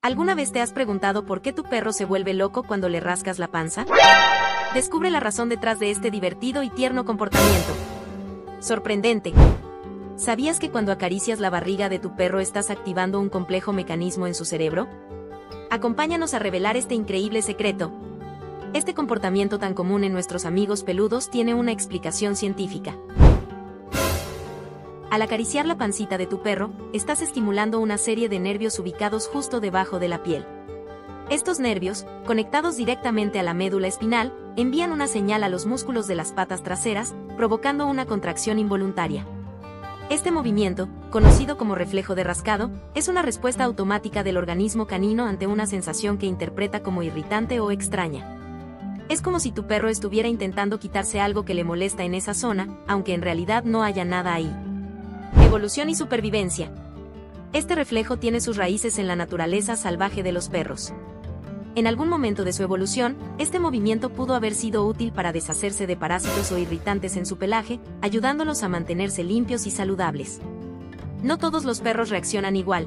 ¿Alguna vez te has preguntado por qué tu perro se vuelve loco cuando le rascas la panza? Descubre la razón detrás de este divertido y tierno comportamiento. Sorprendente. ¿Sabías que cuando acaricias la barriga de tu perro estás activando un complejo mecanismo en su cerebro? Acompáñanos a revelar este increíble secreto. Este comportamiento tan común en nuestros amigos peludos tiene una explicación científica. Al acariciar la pancita de tu perro, estás estimulando una serie de nervios ubicados justo debajo de la piel. Estos nervios, conectados directamente a la médula espinal, envían una señal a los músculos de las patas traseras, provocando una contracción involuntaria. Este movimiento, conocido como reflejo de rascado, es una respuesta automática del organismo canino ante una sensación que interpreta como irritante o extraña. Es como si tu perro estuviera intentando quitarse algo que le molesta en esa zona, aunque en realidad no haya nada ahí. Evolución y supervivencia. Este reflejo tiene sus raíces en la naturaleza salvaje de los perros. En algún momento de su evolución, este movimiento pudo haber sido útil para deshacerse de parásitos o irritantes en su pelaje, ayudándolos a mantenerse limpios y saludables. No todos los perros reaccionan igual.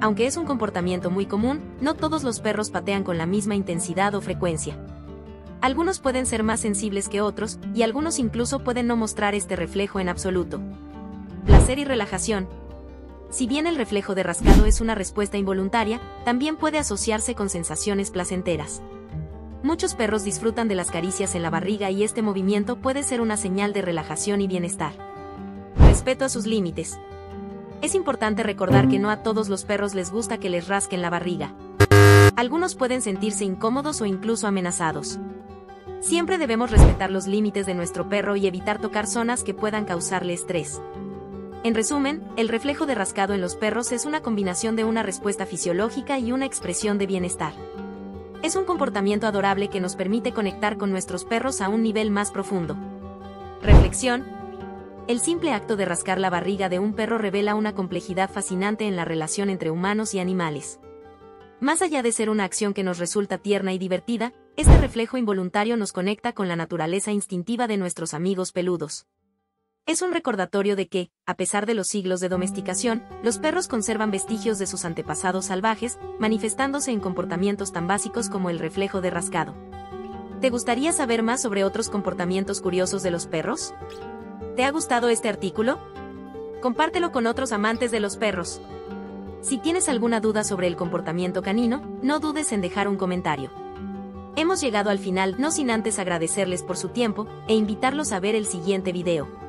Aunque es un comportamiento muy común, no todos los perros patean con la misma intensidad o frecuencia. Algunos pueden ser más sensibles que otros, y algunos incluso pueden no mostrar este reflejo en absoluto. Placer y relajación. Si bien el reflejo de rascado es una respuesta involuntaria, también puede asociarse con sensaciones placenteras. Muchos perros disfrutan de las caricias en la barriga y este movimiento puede ser una señal de relajación y bienestar. Respeto a sus límites. Es importante recordar que no a todos los perros les gusta que les rasquen la barriga. Algunos pueden sentirse incómodos o incluso amenazados. Siempre debemos respetar los límites de nuestro perro y evitar tocar zonas que puedan causarle estrés. En resumen, el reflejo de rascado en los perros es una combinación de una respuesta fisiológica y una expresión de bienestar. Es un comportamiento adorable que nos permite conectar con nuestros perros a un nivel más profundo. Reflexión. El simple acto de rascar la barriga de un perro revela una complejidad fascinante en la relación entre humanos y animales. Más allá de ser una acción que nos resulta tierna y divertida, este reflejo involuntario nos conecta con la naturaleza instintiva de nuestros amigos peludos. Es un recordatorio de que, a pesar de los siglos de domesticación, los perros conservan vestigios de sus antepasados salvajes, manifestándose en comportamientos tan básicos como el reflejo de rascado. ¿Te gustaría saber más sobre otros comportamientos curiosos de los perros? ¿Te ha gustado este artículo? Compártelo con otros amantes de los perros. Si tienes alguna duda sobre el comportamiento canino, no dudes en dejar un comentario. Hemos llegado al final, no sin antes agradecerles por su tiempo e invitarlos a ver el siguiente video.